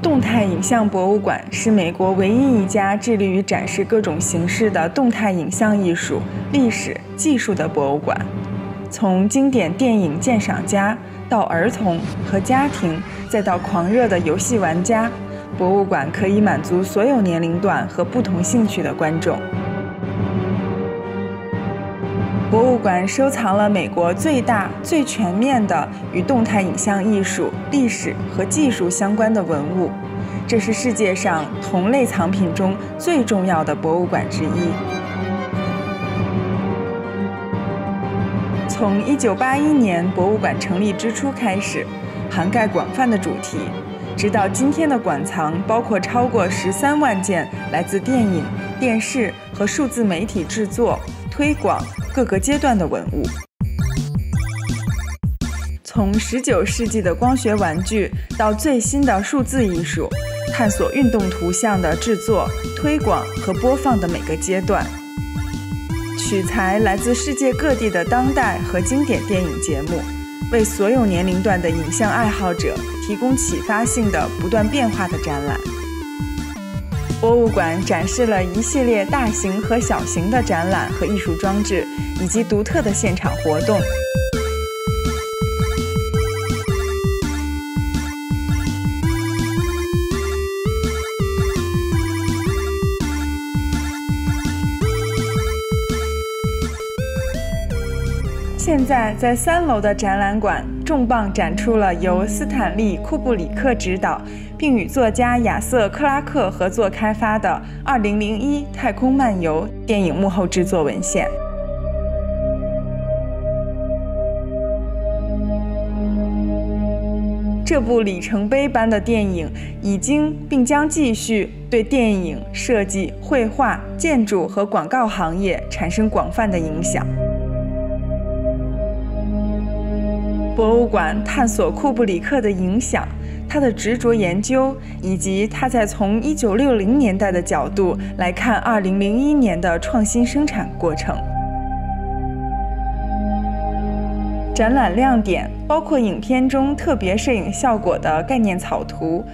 动态影像博物馆是美国唯一一家致力于展示各种形式的动态影像艺术、历史、技术的博物馆。从经典电影鉴赏家到儿童和家庭，再到狂热的游戏玩家，博物馆可以满足所有年龄段和不同兴趣的观众。博物馆收藏了美国最大、最全面的与动态影像艺术、历史和技术相关的文物，这是世界上同类藏品中最重要的博物馆之一。从1981年博物馆成立之初开始，涵盖广泛的主题，直到今天的馆藏包括超过13万件来自电影、电视和数字媒体制作、推广各个阶段的文物，从19世纪的光学玩具到最新的数字艺术，探索运动图像的制作、推广和播放的每个阶段。取材来自世界各地的当代和经典电影节目，为所有年龄段的影像爱好者提供启发性的不断变化的展览。博物馆展示了一系列大型和小型的展览和艺术装置，以及独特的现场活动。现在，在3楼的展览馆重磅展出了由斯坦利·库布里克执导，并与作家亚瑟·克拉克合作开发的2001《太空漫游》电影幕后制作文献。这部里程碑般的电影已经并将继续对电影、设计、绘画、建筑和广告行业产生广泛的影响。博物馆探索库布里克的影响，他的执着研究，以及他在从1960年代的角度来看2001年的创新生产过程。展览亮点包括影片中特别摄影效果的概念草图，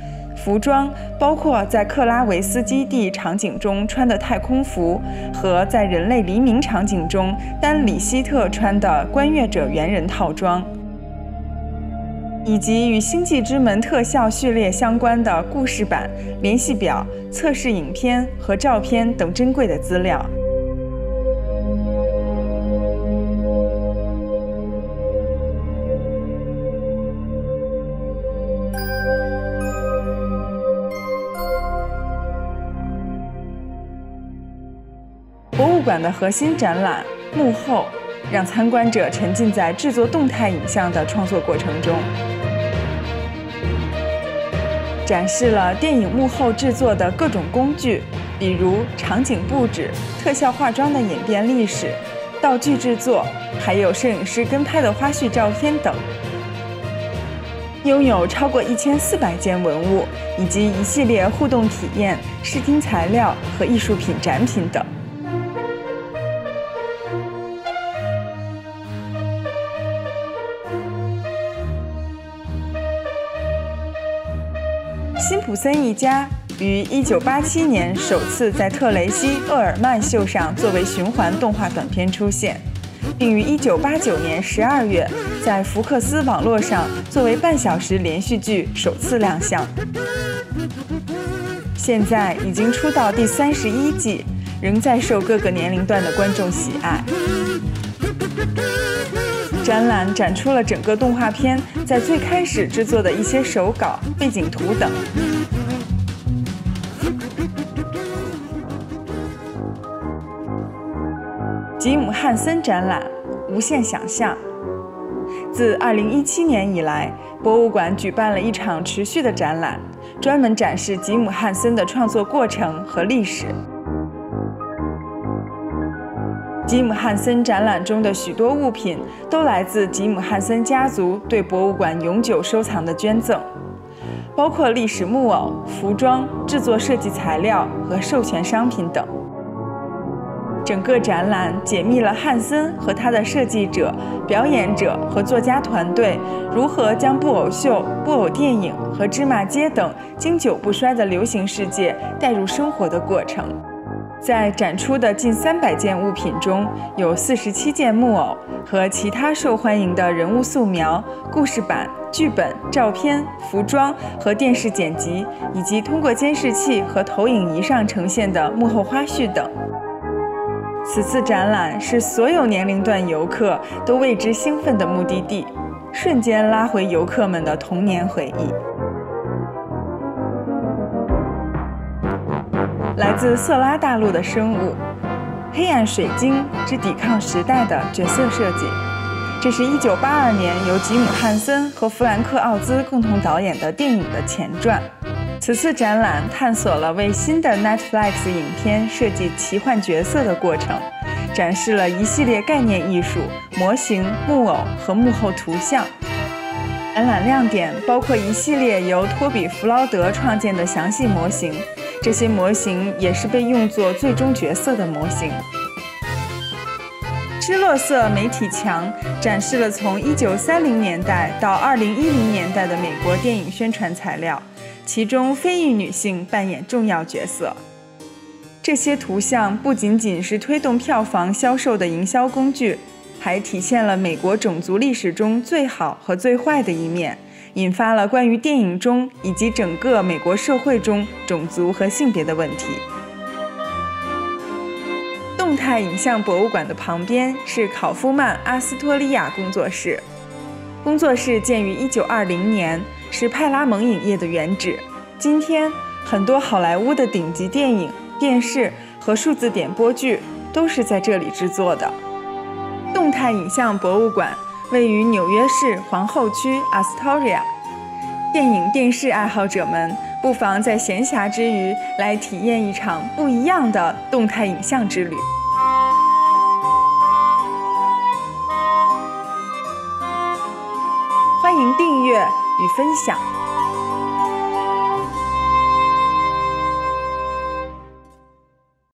服装包括在克拉维斯基地场景中穿的太空服和在人类黎明场景中丹里希特穿的观月者猿人套装，以及与《星际之门》特效序列相关的故事版、联系表、测试影片和照片等珍贵的资料。博物馆的核心展览《幕后》，让参观者沉浸在制作动态影像的创作过程中，展示了电影幕后制作的各种工具，比如场景布置、特效化妆的演变历史、道具制作，还有摄影师跟拍的花絮照片等。拥有超过1400件文物，以及一系列互动体验、视听材料和艺术品展品等。辛普森一家于1987年首次在特雷西·厄尔曼秀上作为循环动画短片出现，并于1989年12月在福克斯网络上作为半小时连续剧首次亮相。现在已经出到第31季，仍在受各个年龄段的观众喜爱。展览展出了整个动画片在最开始制作的一些手稿、背景图等。吉姆·汉森展览《无限想象》。自2017年以来，博物馆举办了一场持续的展览，专门展示吉姆·汉森的创作过程和历史。吉姆·汉森展览中的许多物品都来自吉姆·汉森家族对博物馆永久收藏的捐赠，包括历史木偶、服装、制作设计材料和授权商品等。整个展览解密了汉森和他的设计者、表演者和作家团队如何将布偶秀、布偶电影和芝麻街等经久不衰的流行世界带入生活的过程。在展出的近300件物品中，有47件木偶和其他受欢迎的人物素描、故事板、剧本、照片、服装和电视剪辑，以及通过监视器和投影仪上呈现的幕后花絮等。 此次展览是所有年龄段游客都为之兴奋的目的地，瞬间拉回游客们的童年回忆。来自色拉大陆的生物，黑暗水晶之抵抗时代的角色设计，这是1982年由吉姆·汉森和弗兰克·奥兹共同导演的电影的前传。 此次展览探索了为新的 Netflix 影片设计奇幻角色的过程，展示了一系列概念艺术、模型、木偶和幕后图像。展览亮点包括一系列由托比·弗劳德创建的详细模型，这些模型也是被用作最终角色的模型。 失落色媒体墙展示了从1930年代到2010年代的美国电影宣传材料，其中非裔女性扮演重要角色。这些图像不仅仅是推动票房销售的营销工具，还体现了美国种族历史中最好和最坏的一面，引发了关于电影中以及整个美国社会中种族和性别的问题。 动态影像博物馆的旁边是考夫曼阿斯托利亚工作室。工作室建于1920年，是派拉蒙影业的原址。今天，很多好莱坞的顶级电影、电视和数字点播剧都是在这里制作的。动态影像博物馆位于纽约市皇后区 Astoria。电影、电视爱好者们， 不妨在闲暇之余来体验一场不一样的动态影像之旅。欢迎订阅与分享。